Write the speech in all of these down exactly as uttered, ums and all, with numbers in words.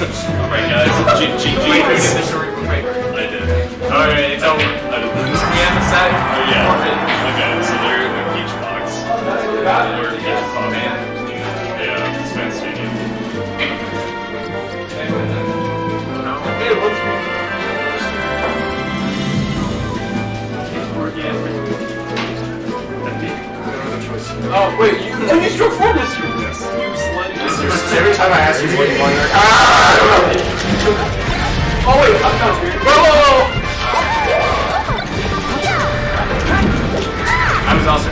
Alright guys, G G G. Wait, did the story from paper? I did. Alright, it's over. Yeah, the side. Oh yeah. Okay, so they're in the peach box. They're in peach box. Yeah, it's Spence Stadium. Hey, what's Oh, wait, you, you struck four this year! Yes. You slid this year. Every time I ask you what you want, you're like, ah, I don't know. Oh, wait, I'm not weird. Whoa, whoa, whoa! I was also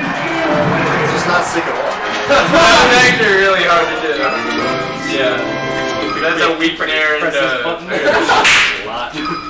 It's just not sick at all. That's actually really hard to do. Yeah. That's a weak nair. Press this button.